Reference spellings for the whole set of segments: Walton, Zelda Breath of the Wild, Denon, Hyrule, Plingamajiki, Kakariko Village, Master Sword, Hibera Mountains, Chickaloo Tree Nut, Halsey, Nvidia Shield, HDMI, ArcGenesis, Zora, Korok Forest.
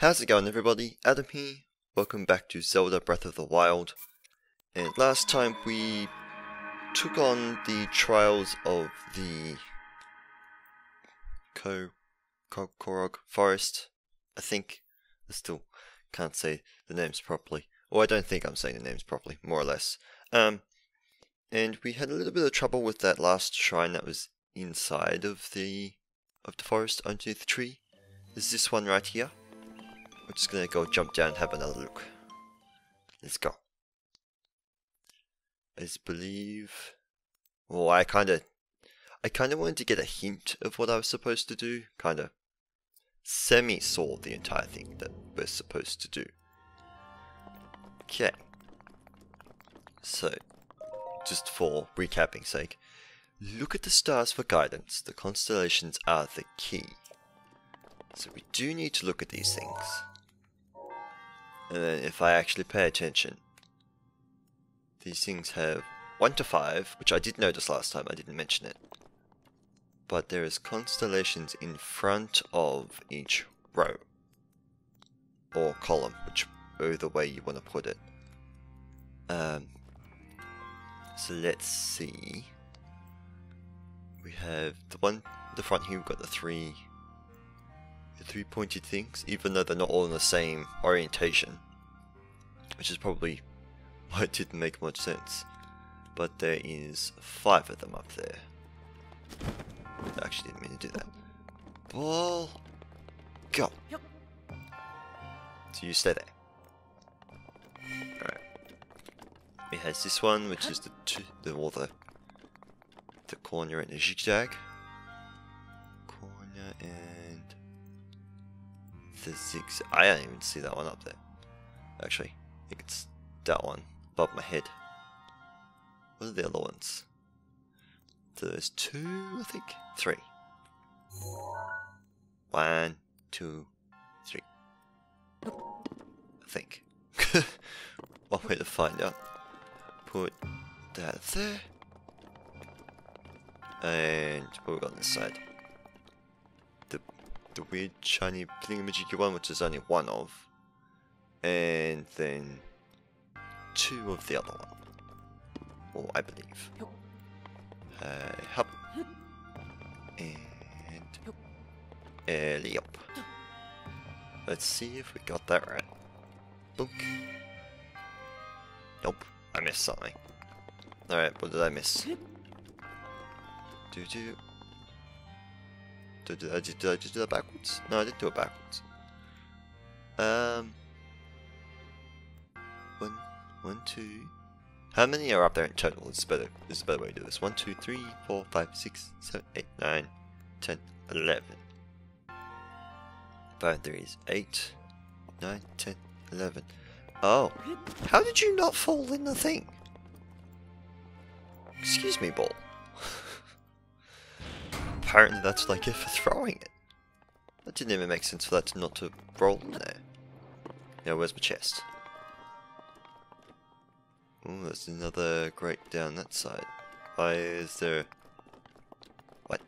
How's it going everybody, Adam here, welcome back to Zelda Breath of the Wild. And last time we took on the trials of the Korok Forest, I think. I still can't say the names properly, or I don't think I'm saying the names properly, more or less. And we had a little bit of trouble with that last shrine that was inside of the forest underneath the tree. Is this one right here? I'm just gonna go jump down and have another look. Let's go. I believe... well, I kinda wanted to get a hint of what I was supposed to do. Kinda semi-saw the entire thing that we're supposed to do. Okay. So, just for recapping's sake, look at the stars for guidance. The constellations are the key. So we do need to look at these things. And then if I actually pay attention, these things have 1 to 5, which I did notice last time, I didn't mention it. But there is constellations in front of each row. Or column, either way you want to put it. So let's see. We have the one at the front here, we've got the three pointed things, even though they're not all in the same orientation, which is probably why it didn't make much sense. But there is 5 of them up there. I actually didn't mean to do that. Ball, go. So you stay there. All right. It has this one, which is the corner and the zigzag. Corner and the zigzag. I don't even see that one up there. Actually, I think it's that one above my head. What are the other ones? So there's 2, I think. 3. 1, 2, 3. I think. One way to find out. Put that there. And what we got on this side? The weird shiny Plingamajiki one, which is only 1 of. And then 2 of the other one. Well, I believe. Hop. And... early up. Let's see if we got that right. Book. Nope. I missed something. Alright, what did I miss? Did I just do that backwards? No, I didn't do it backwards. 1, 2. How many are up there in total? This is a better way to do this. 1, 2, 3, 4, 5, 6, 7, 8, 9, 10, 11. 5, 3 is 8, 9, 10, 11. Oh, how did you not fall in the thing? Excuse me, ball. Apparently that's like it for throwing it. That didn't even make sense for that not to roll in there. Now where's my chest? Oh, there's another grate down that side. Why is there... what?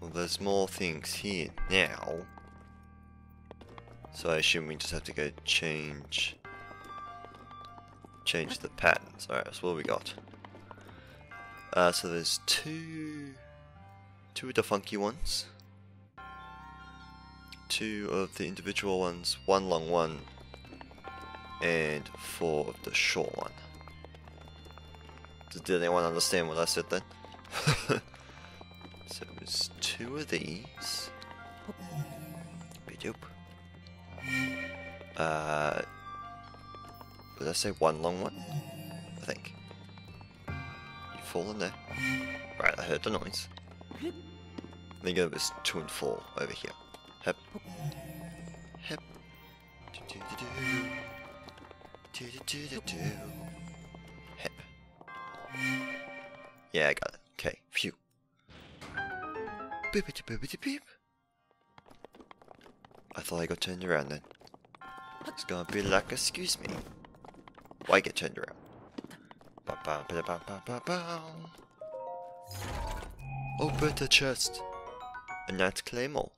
Well, there's more things here now. So I assume we just have to go change the patterns. Alright, so what have we got? So there's two of the funky ones, 2 of the individual ones, 1 long one, and 4 of the short one. Did anyone understand what I said then? So it was 2 of these. Did I say 1 long one? I think. You fall in there. Right, I heard the noise. I think it was 2 and 4 over here. Hep. Hep. Hep. Yeah, I got it. Okay, phew. Beep. I thought I got turned around then. It's gonna be like, excuse me. Why get turned around? Ba -ba -ba -ba -ba -ba -ba. Open the chest. A Knight's Claymore.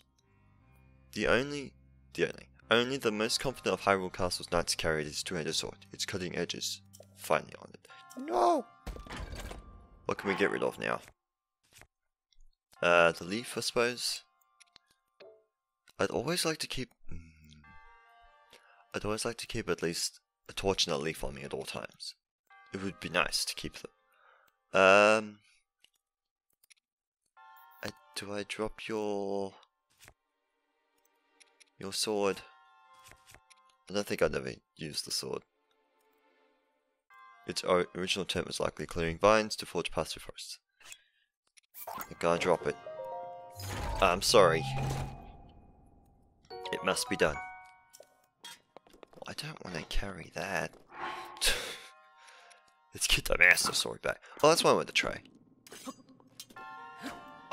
Only the most confident of Hyrule Castle's knights carried his two-handed sword. Its cutting edges finally on it. No! What can we get rid of now? The leaf, I suppose. I'd always like to keep at least a torch and a leaf on me at all times. It would be nice to keep them. Do I drop your sword? I don't think I'd ever use the sword. Its original intent was likely clearing vines to forge paths through forests. I'm gonna drop it. I'm sorry. It must be done. I don't want to carry that. Let's get the Master Sword back. Oh, that's what I wanted to try.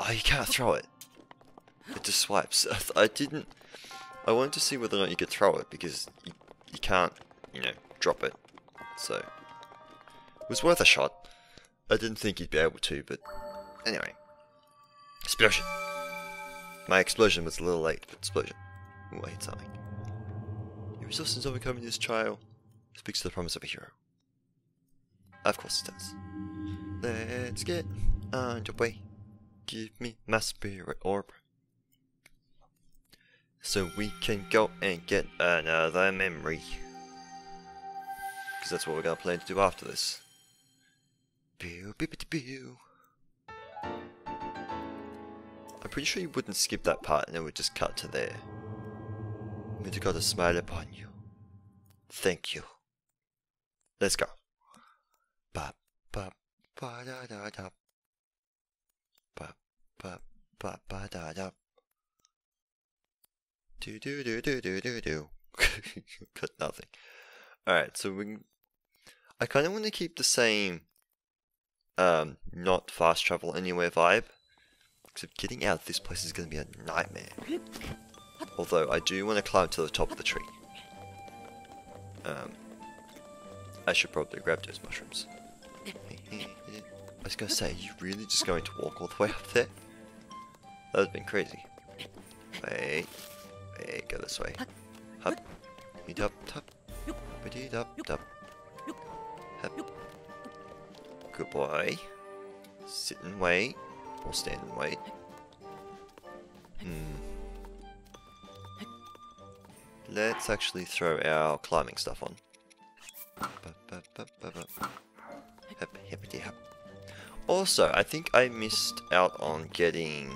Oh, you can't throw it. It just swipes. I wanted to see whether or not you could throw it, because you can't, you know, drop it. So, it was worth a shot. I didn't think you'd be able to, but anyway. Explosion. My explosion was a little late, but explosion. Oh, I hit something. Your resources is overcoming this trial. Speaks to the promise of a hero. Of course it does. Let's get underway. Give me my spirit orb. So we can go and get another memory. Because that's what we're going to plan to do after this. Pew, pew, pew, pew. I'm pretty sure you wouldn't skip that part and it would just cut to there. May the goddess smile upon you. Thank you. Let's go. Ba ba ba da da da. Ba ba ba ba da da. Do do do do do do do. Cut nothing. Alright, so we. I kind of want to keep the same. Not fast travel anywhere vibe. Except getting out of this place is going to be a nightmare. Although I do want to climb to the top of the tree. I should probably grab those mushrooms. I was going to say, are you really just going to walk all the way up there? That would have been crazy. Wait. Wait, go this way. Hup. Meet up, top. Meet up, top. Hup. Good boy. Sit and wait. Or stand and wait. Let's actually throw our climbing stuff on. Also, I think I missed out on getting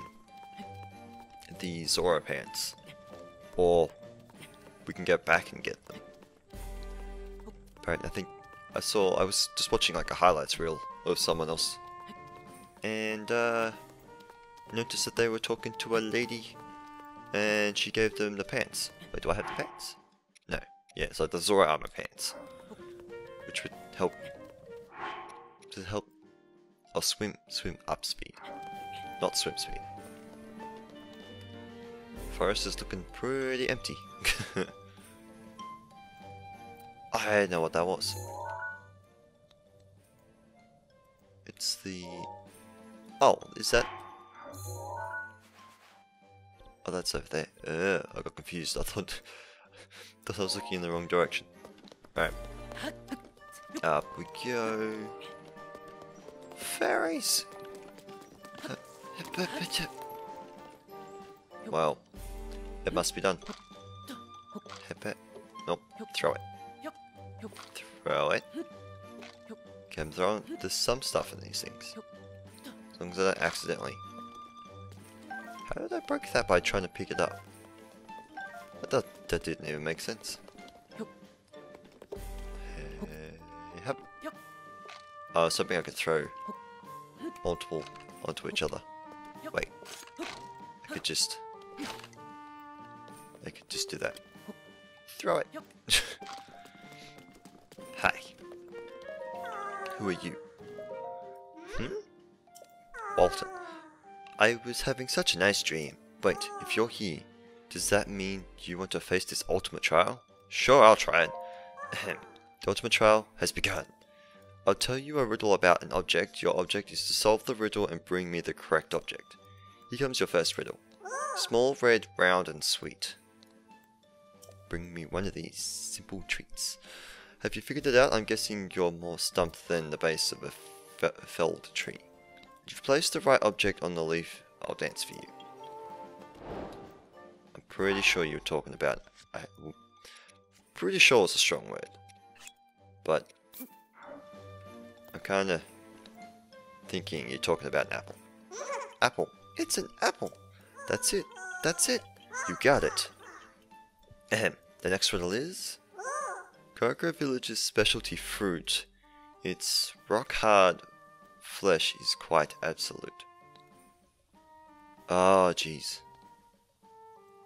the Zora pants. Or we can go back and get them. Apparently, I think I was just watching like a highlights reel of someone else. And noticed that they were talking to a lady and she gave them the pants. Wait, do I have the pants? No. Yeah, so the Zora armor pants. Which would help I'll swim up speed. Not swim speed. Forest is looking pretty empty. I know what that was. It's the is that? Oh, that's over there. I got confused. I thought, I was looking in the wrong direction. Alright. Up we go. Fairies! Well, it must be done. Nope, throw it. Throw it. Okay, I'm throwing. There's some stuff in these things. As long as I don't accidentally. How did I break that by trying to pick it up? That didn't even make sense. Something I could throw onto each other. Wait. I could just do that. Throw it. Hi. Who are you? Walton. I was having such a nice dream. Wait, if you're here, does that mean you want to face this ultimate trial? Sure, I'll try it. The ultimate trial has begun. I'll tell you a riddle about an object. Your object is to solve the riddle and bring me the correct object. Here comes your first riddle. Small, red, round, and sweet. Bring me one of these simple treats. Have you figured it out? I'm guessing you're more stumped than the base of a felled tree. If you place the right object on the leaf, I'll dance for you. I'm pretty sure you're talking about... pretty sure is a strong word. But I'm kind of thinking you're talking about an apple. Apple. It's an apple. That's it. That's it. You got it. Ahem. The next riddle is... Kakariko Village's specialty fruit. Its rock-hard flesh is quite absolute. Oh, jeez.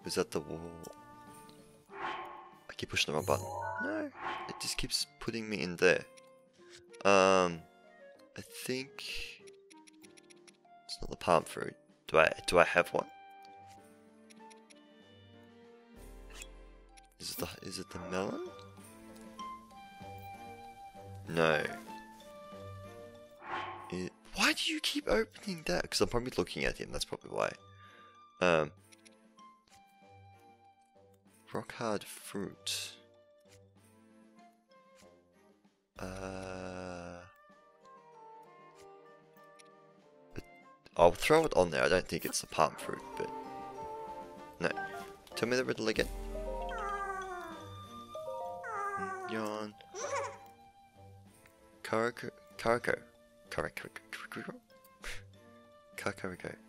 Was that the wall? I keep pushing the wrong button. No. It just keeps putting me in there. I think... It's not the palm fruit. Do I have one? Is it the melon? No. Why do you keep opening that? Because I'm probably looking at him. That's probably why. Rock hard fruit. I'll throw it on there. I don't think it's the palm fruit, but no. Tell me the riddle again. Yawn. Kakariko,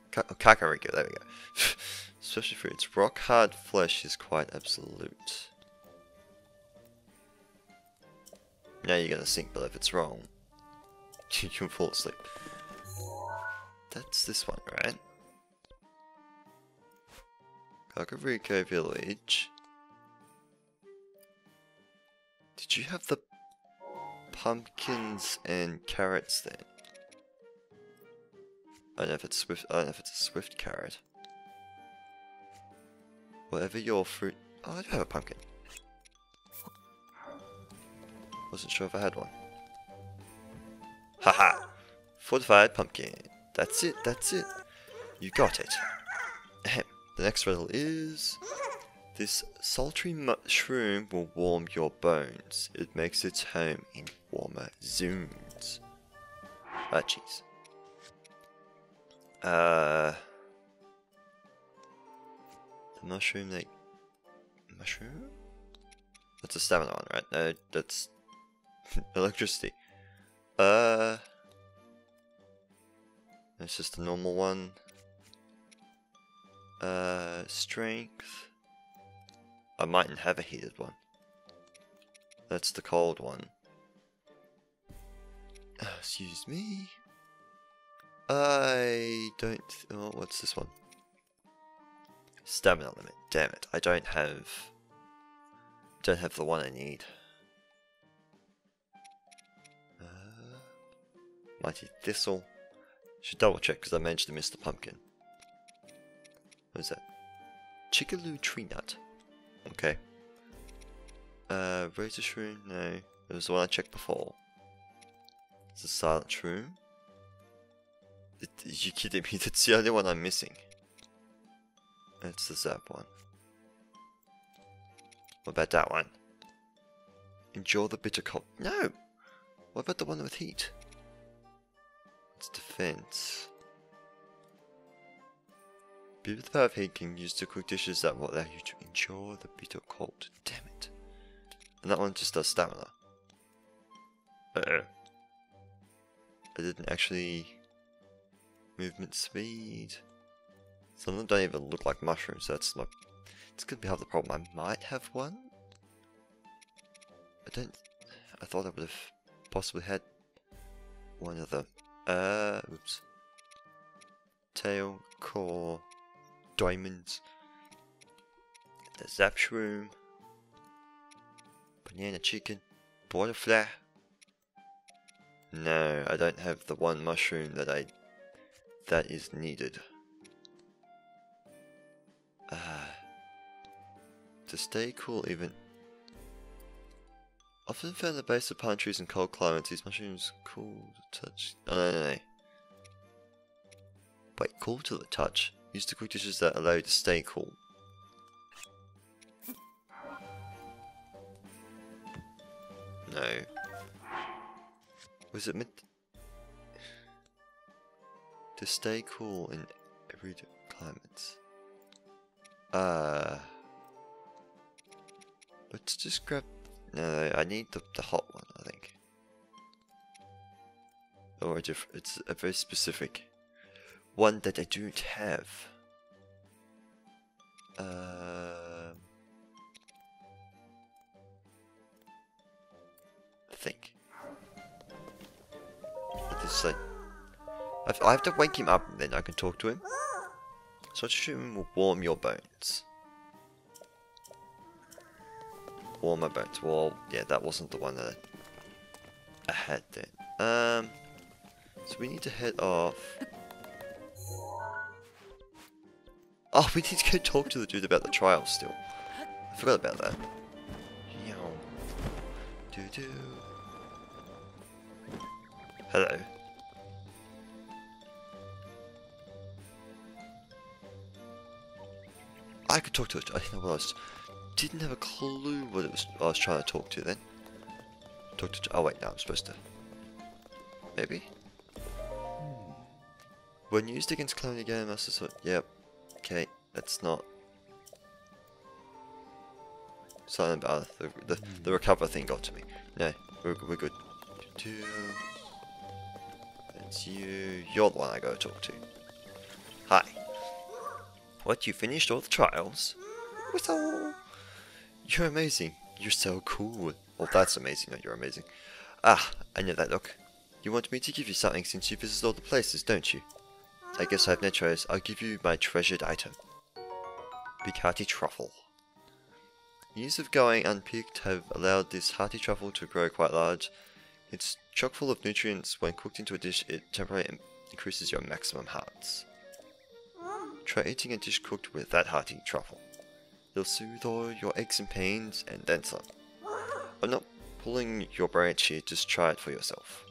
there we go. Especially for its rock hard flesh is quite absolute. Now you're gonna sink, but if it's wrong, you can fall asleep. That's this one, right? Kakariko Village. Did you have the pumpkins and carrots then? I don't know if it's swift. I don't know if it's a swift carrot. Whatever your fruit. Oh, I do have a pumpkin. Wasn't sure if I had one. Haha! Fortified pumpkin. That's it. That's it. You got it. The next riddle is. This sultry mushroom will warm your bones. It makes its home in warmer zones. Ah, jeez. The mushroom that... Mushroom? That's a stamina one, right? No, that's... electricity. It's just a normal one. Strength... I mightn't have a heated one. That's the cold one. Excuse me. I don't... Oh, what's this one? Stamina limit. Damn it. I don't have... Don't have the one I need. Mighty Thistle. Should double check because I managed to miss the pumpkin. What is that? Chickaloo Tree Nut. Okay. Razor Shroom? No. It was the one I checked before. It's a Silent Shroom. You kidding me? That's the only one I'm missing. It's the Zap one. What about that one? Endure the bitter cold. No! What about the one with heat? It's defense. People with the power of heat can use to cook dishes that will allow you to endure the bitter cold. Damn it. And that one just does stamina. Uh-oh. I didn't actually... Movement speed. Some of them don't even look like mushrooms, so that's not... It's gonna be half the problem. I might have one? I don't... I thought I would have possibly had one of them. Oops. Tail, core... Diamonds, the Zap Shroom, Banana Chicken, Butterfly. No, I don't have the one mushroom that is needed. To stay cool even Often found in the base of pine trees in cold climates, these mushrooms cool to the touch. No. Wait, cool to the touch? Use the quick dishes that allow you to stay cool. No. Was it meant to stay cool in every climate? Let's just grab... No, I need the hot one, I think. Or it's a very specific one that I don't have. I think. It's like... I have to wake him up and then I can talk to him. So I assume him will warm your bones. Warm my bones. Well, yeah, that wasn't the one that I had then. So we need to head off. Oh, we need to go talk to the dude about the trial still. I forgot about that. Hello. I could talk to it. I think I was. Didn't have a clue what it was I was trying to talk to then. Oh wait, no, I'm supposed to. Maybe? When used against cloning again, Master Sword. Yep. Okay, that's not. Silent Battle. The recover thing got to me. No, we're good. It's you. You're the one I gotta talk to. Hi. What, you finished all the trials? Whistle! You're amazing. You're so cool. Well, that's amazing that you're amazing. Ah, I know that look. You want me to give you something since you visit all the places, don't you? I guess I have no choice. I'll give you my treasured item. Big hearty truffle. Years of going unpicked have allowed this hearty truffle to grow quite large. It's chock full of nutrients. When cooked into a dish, it temporarily increases your maximum hearts. Try eating a dish cooked with that hearty truffle. It'll soothe all your aches and pains, and then some. I'm not pulling your branch here, just try it for yourself.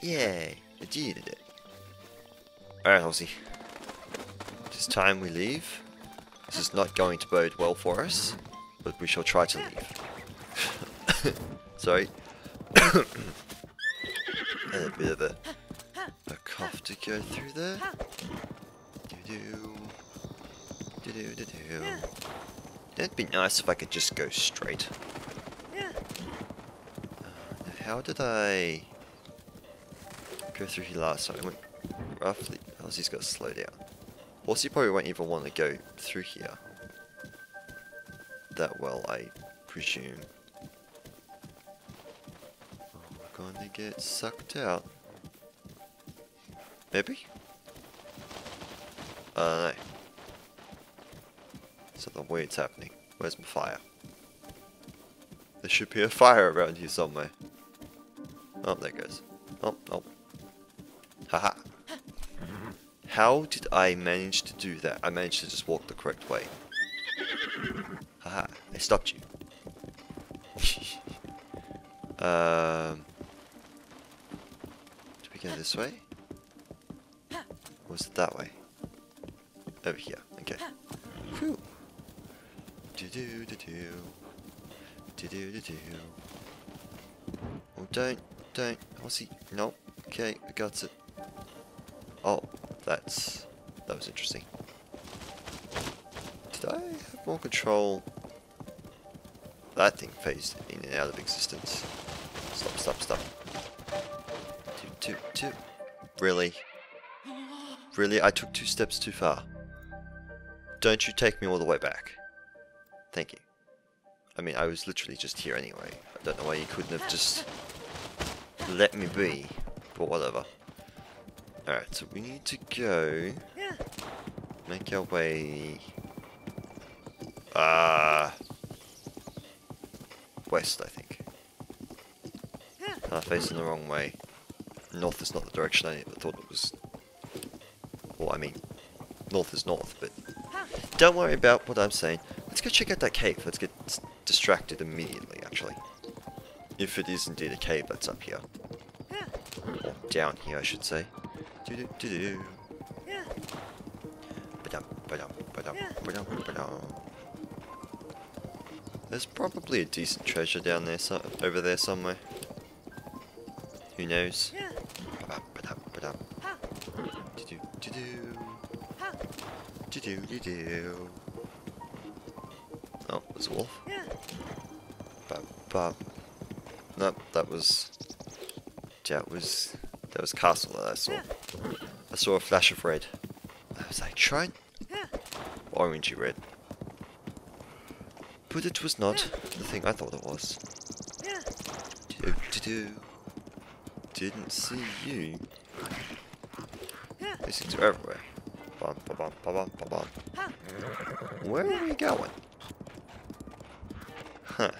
Yay, I did it. Alright, Halsey. It is time we leave. This is not going to bode well for us, but we shall try to leave. Sorry. And a bit of a cough to go through there. That'd be nice if I could just go straight. How did I go through here last time? I went roughly. Horsey's got to slow down. Horsey probably won't even want to go through here that well, I presume. We're going to get sucked out. Maybe? I don't know. Something weird's happening. Where's my fire? There should be a fire around here somewhere. Oh, there it goes. Oh. Haha. How did I manage to do that? I managed to just walk the correct way. Haha, I stopped you. Did we go this way? Or was it that way? Over here, okay. Whew. Oh, don't. I'll see. No. Okay, I got it. Oh, that was interesting. Did I have more control? That thing phased in and out of existence. Stop. Two. Really, I took 2 steps too far. Don't you take me all the way back. Thank you. I mean, I was literally just here anyway. I don't know why you couldn't have just let me be, but whatever. Alright, so we need to go make our way west, I think. I'm facing the wrong way. North is not the direction I thought it was. Well, I mean, north is north, but don't worry about what I'm saying. Let's go check out that cave. Let's get distracted immediately, actually. If it is indeed a cave that's up here. Or down here, I should say. Do-do-do-do. Ba-dum, ba-dum, ba-dum, ba-dum, ba-dum. There's probably a decent treasure down there, over there somewhere. Who knows? Ba-dum, ba-dum, ba-dum. Do-do-do-do. Do-do-do-do. Oh, there's a wolf. Ba-ba. Nope, that was castle that I saw. I saw a flash of red. I was like, try orangey red. But it was not the thing I thought it was. Didn't see you. These things are everywhere. Bum, ba, bum, ba, bum, ba, bum. Where are we going? Huh.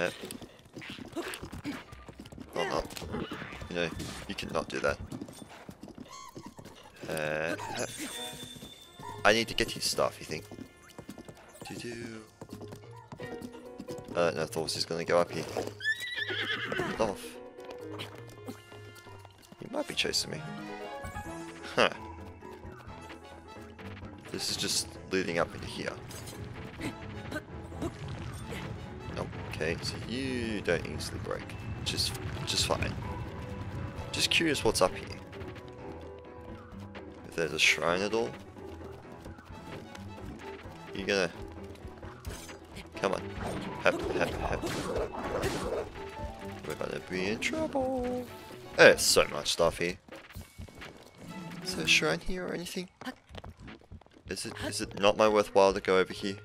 Yep. Well, not. You know, you cannot do that. Yep. I need to get his stuff, you think? I don't know if the horse is going to go up here. Get off. He might be chasing me. Huh. This is just leading up into here. Okay, so you don't easily break. Just fine. Just curious what's up here. If there's a shrine at all. You're gonna... Come on. Hep, hep, hep. We're gonna be in trouble. There's so much stuff here. Is there a shrine here or anything? Is it not my worthwhile to go over here?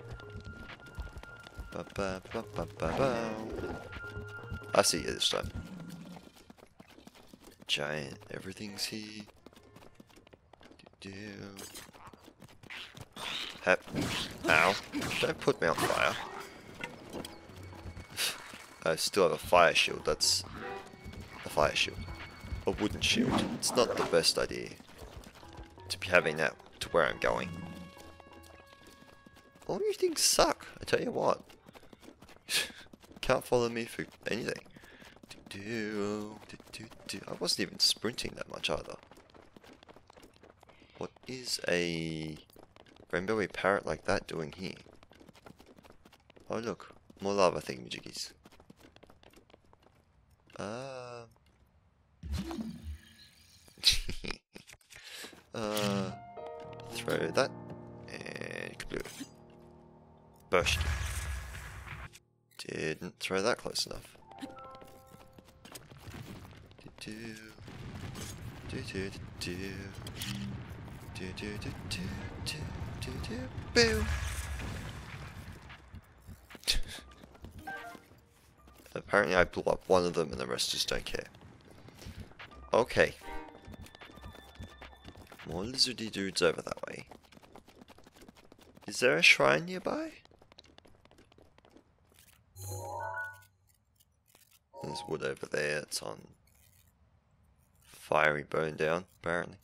Ba, ba, ba, ba, ba. I see you this time. Giant, everything's here. Do, do. Hep. Ow. Don't put me on fire. I still have a fire shield. That's a fire shield. A wooden shield. It's not the best idea to be having that to where I'm going. All these things suck, I tell you what. Can't follow me for anything. I wasn't even sprinting that much either. What is a rainbowy parrot like that doing here? Oh look, more lava thingamajiggies. Throw that and kablooey. Burst. Didn't throw that close enough. Do do do do do do do do do do do boo. Apparently I blew up one of them and the rest just don't care. Okay. More lizardy dudes over that way. Is there a shrine nearby? There's wood over there, it's on fiery bone down, apparently.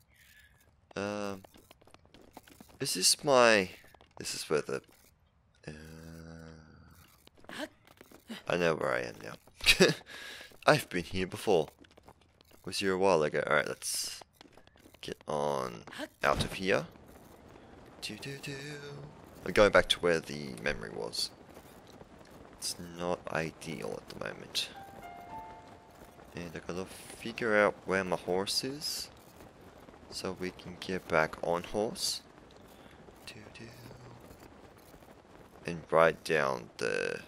Is this my... This is where the... I know where I am now. I've been here before. Was here a while ago. Alright, let's get on out of here. I'm going back to where the memory was. It's not ideal at the moment. And I gotta figure out where my horse is, so we can get back on horse. And ride down the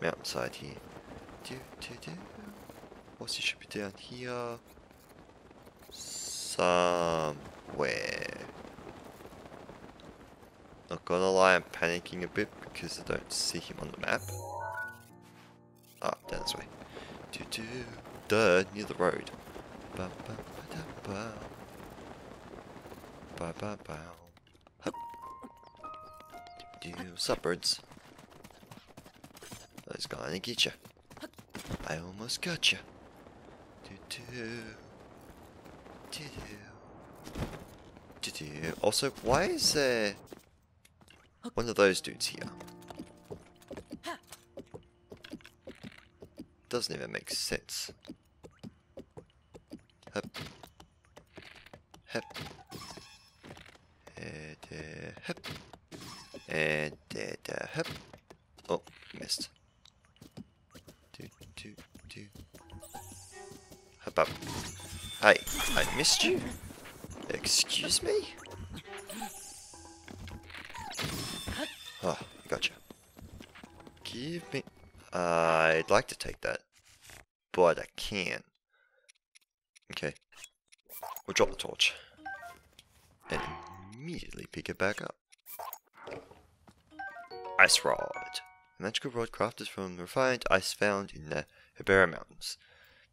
mountainside here. Horse should be down here somewhere. Not gonna lie, I'm panicking a bit because I don't see him on the map. Ah, down this way. Duh, near the road. Ba ba ba da ba. Ba ba ba. Hup. Sup, birds. I was gonna get ya. I almost got ya. Also, why is there one of those dudes here. Doesn't even make sense. Hup. Hup. And hup. And hup. Oh, missed. Do, do, do. Hup up. Hey, I missed you? Excuse me? Oh, gotcha. Give me... I'd like to take that, but I can't. Okay. We'll drop the torch. And immediately pick it back up. Ice Rod. A magical rod crafted from refined ice found in the Hibera Mountains.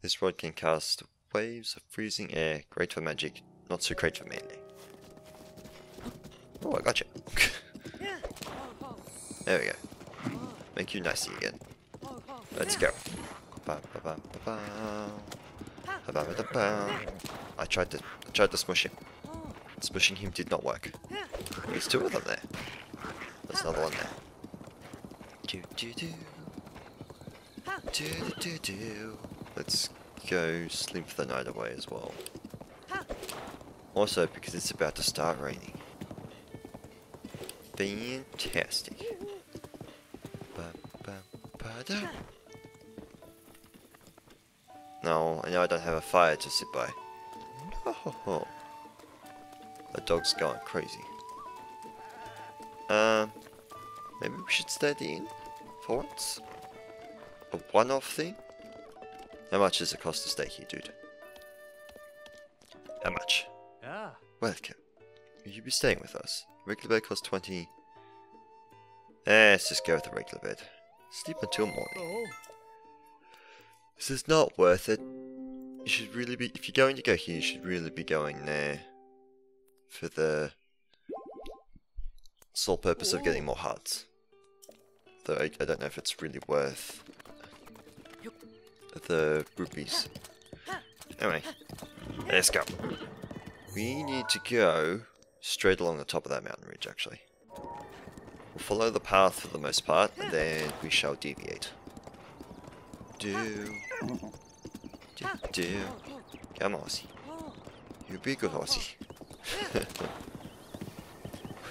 This rod can cast waves of freezing air. Great for magic, not so great for melee. Oh, I gotcha. There we go. Make you nicey again. Let's go. I tried to smush him. Smushing him did not work. There's two of them there. There's another one there. Do do do. Do do do. Let's go sleep for the night away as well. Also because it's about to start raining. Fantastic. No, I know I don't have a fire to sit by. No. The dog's going crazy. Maybe we should stay at the inn for once. A one-off thing. How much does it cost to stay here, dude? How much? Yeah. Welcome. Will you be staying with us? Regular bed costs 20. Let's just go with the regular bed. Sleep until morning. This is not worth it. You should really be, if you're going to go here, you should really be going there for the sole purpose of getting more hearts. Though I don't know if it's really worth the rupees. Anyway, let's go. We need to go straight along the top of that mountain ridge, actually. We'll follow the path for the most part, and then we shall deviate. Do. Do. Do. Come on, horsey. You be good, horsey.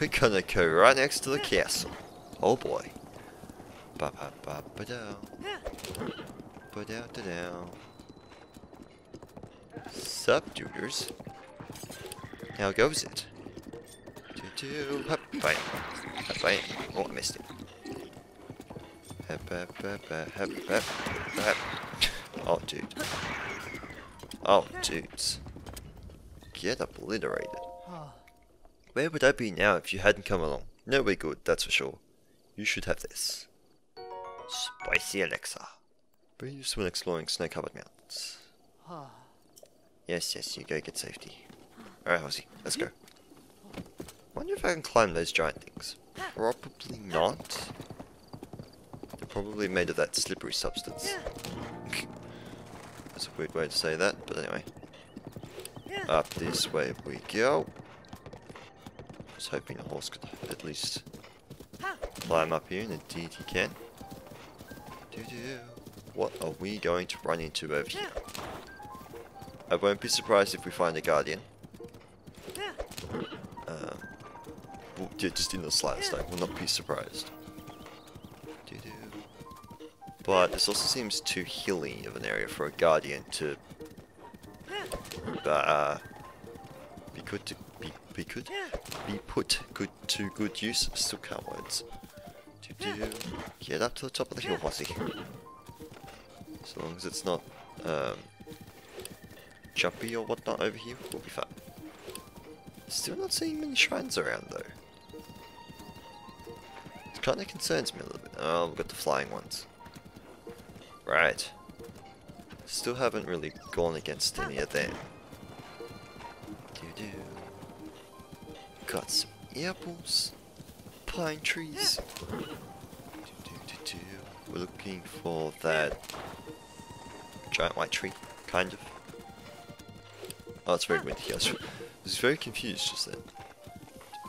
We're gonna go right next to the castle. Oh boy. Ba ba ba ba down. Ba down da down. Sup, duders. How goes it? Do do. Hup, bam. Hup, bam. Oh, I missed it. Oh, dude. Oh, dudes. Get obliterated. Where would I be now if you hadn't come along? Nowhere good, that's for sure. You should have this. Spicy elixir. Very useful when exploring snow-covered mountains. Yes, yes, you go get safety. Alright, horsey, let's go. Wonder if I can climb those giant things. Probably not. Probably made of that slippery substance. That's a weird way to say that, but anyway. Up this way we go. I was hoping the horse could at least climb up here, and indeed he can. Doo-doo. What are we going to run into over here? I won't be surprised if we find a guardian. Well, yeah, just in the slightest, I will not be surprised. But this also seems too hilly of an area for a guardian to be put to good use. Still can't words. Get up to the top of the hill, horsey. As long as it's not jumpy or whatnot over here, we'll be fine. Still not seeing many shrines around though. It kind of concerns me a little bit. Oh, we've got the flying ones. Right. Still haven't really gone against any of them. Doo-doo. Got some apples. Pine trees. Doo-doo-doo-doo. We're looking for that giant white tree, kind of. Oh, it's very windy here. I was very confused just then.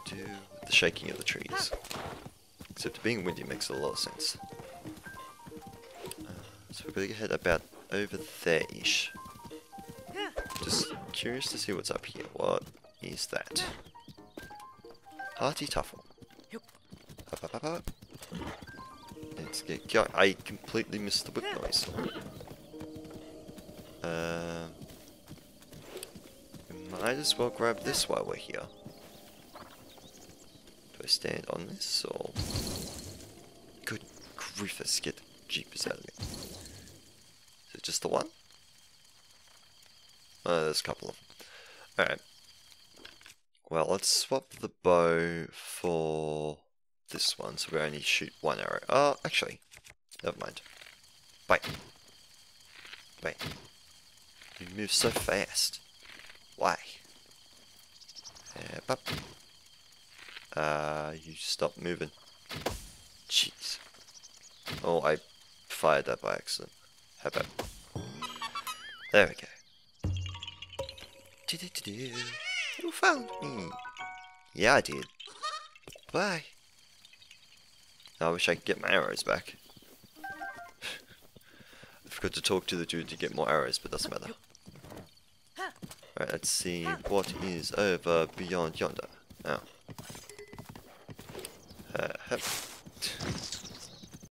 Doo-doo. The shaking of the trees. Except being windy makes a lot of sense. So we're going to head about over there-ish. Just curious to see what's up here. What is that? Hearty Tuffle. Up, up, up, up. Let's get going. I completely missed the whip noise. We might as well grab this while we're here. Do I stand on this or... Good griefus, get the jeepers out of me. Is it just the one? Oh, there's a couple of them. Alright. Well, let's swap the bow for this one, so we only shoot one arrow. Oh, actually, never mind. Bite. Bite. You move so fast. Why? Yep, up. You stop moving. Jeez. Oh, I fired that by accident. How about? There we go. You found me. Yeah, I did. Bye. I wish I could get my arrows back. I forgot to talk to the dude to get more arrows, but doesn't matter. Right, let's see what is over beyond yonder. Oh.